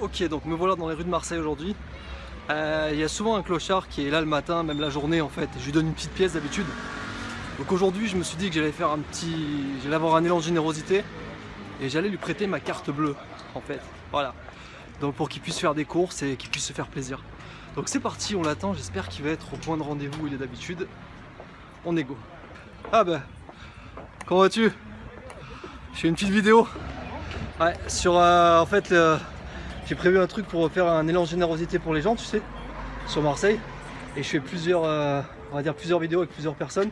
Ok, donc me voilà dans les rues de Marseille aujourd'hui. Il y a souvent un clochard qui est là le matin, même la journée en fait. Je lui donne une petite pièce d'habitude. Donc aujourd'hui, je me suis dit que j'allais faire j'allais avoir un élan de générosité et j'allais lui prêter ma carte bleue en fait. Voilà. Donc pour qu'il puisse faire des courses et qu'il puisse se faire plaisir. Donc c'est parti, on l'attend. J'espère qu'il va être au point de rendez-vous où il est d'habitude. On est go. Ah bah, comment vas-tu? Je fais une petite vidéo. Ouais, sur en fait j'ai prévu un truc pour faire un élan de générosité pour les gens, tu sais, sur Marseille. Et je fais plusieurs, on va dire plusieurs vidéos avec plusieurs personnes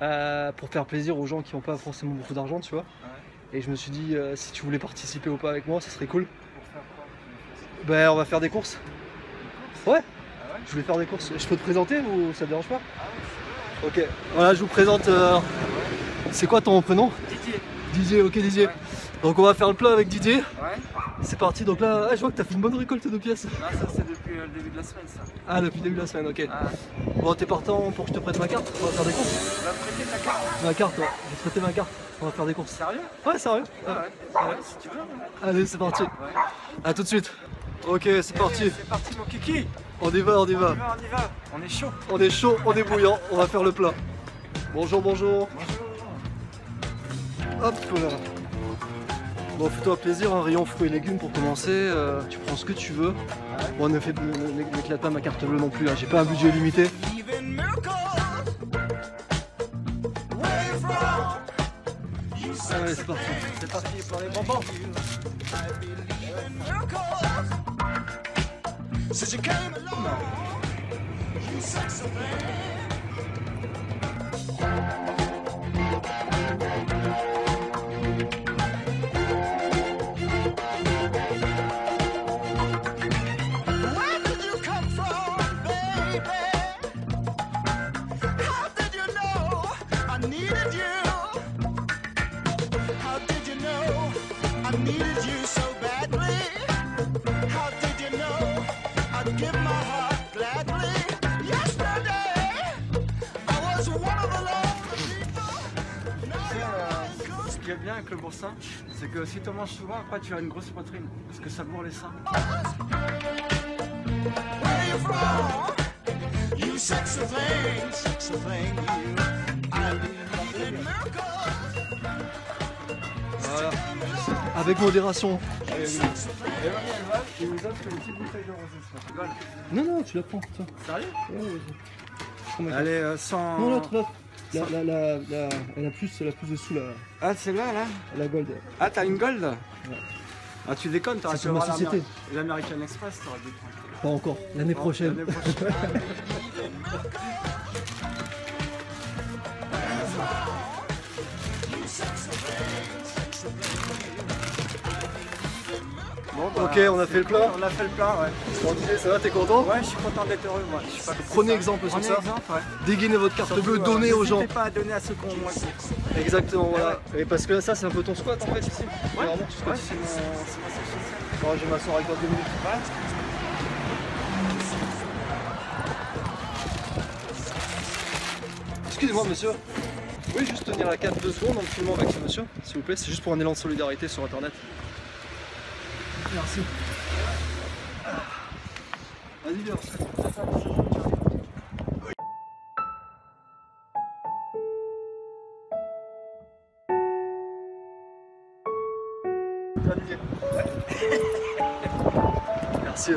pour faire plaisir aux gens qui n'ont pas forcément beaucoup d'argent, tu vois. Et je me suis dit si tu voulais participer ou pas avec moi, ça serait cool. Ben on va faire des courses. Ouais. Je voulais faire des courses. Je peux te présenter ou ça te dérange pas? Ok. Voilà, je vous présente. C'est quoi ton prénom? Didier. Didier, ok Didier. Ouais. Donc on va faire le plat avec Didier. Ouais. C'est parti. Donc là, je vois que t'as fait une bonne récolte de pièces. Ah, ça c'est depuis le début de la semaine ça. Ah, depuis le début de la semaine, ok. Ah. Bon, t'es partant pour que je te prête ma carte? On va faire des courses. Tu vas me prêter ta carte? Ma carte, ouais. Je vais te prêter ma carte. On va faire des courses. Sérieux? Ouais, sérieux. Ouais, ouais. Ouais, si tu veux. Ouais. Allez, c'est parti. Ouais. À tout de suite. Ok, c'est parti. C'est parti mon kiki. On y va, on y va. On y va, on y va. On est chaud. On est chaud, on est bouillant. On va faire le plat. Bonjour, bonjour. Bonjour. Hop là. Bon, fais-toi plaisir, un rayon fruits et légumes pour commencer, tu prends ce que tu veux. Bon, n'éclate pas ma carte bleue non plus, hein. J'ai pas un budget limité. Allez, c'est parti. C'est parti pour les bonbons. Ce qui est bien avec le boursin, c'est que si tu manges souvent, après tu as une grosse poitrine, parce que ça bourre les seins. Voilà. Avec modération. Emmanuel, je vous offre une petite bouteille de rosé. Non, non, tu la prends. Toi. Sérieux? Ouais, allez, sans... Non, l'autre, l'autre. La plus dessous là. Ah celle-là là? La gold. Ah t'as une gold? Ouais. Ah tu déconnes, t'aurais pu avoir l'American Express, t'aurais dû prendre. Pas encore, l'année prochaine. L'année prochaine. Bon, bah, ok, on a fait le plat. On a fait le plat, ouais. On disait, ça va, t'es content? Ouais, je suis content d'être heureux, moi. Je suis pas prenez exemple sur ça. Exemple, ouais. Dégainez votre carte bleue, donnez aux gens. N'hésitez pas à donner à ceux qui ont moins. Exactement, voilà. Ouais. Et parce que là, ça, c'est un peu ton squat en fait ici. Ouais, vraiment, tu squats. Ouais, c'est ma section sociale. Bon, je vais m'asseoir avec toi 2 minutes. Ouais. Excusez-moi, monsieur. Vous pouvez juste tenir la carte 2 secondes en me filmant avec ce monsieur, s'il vous plaît. C'est juste pour un élan de solidarité sur internet. Merci. Vas-y, viens. Merci.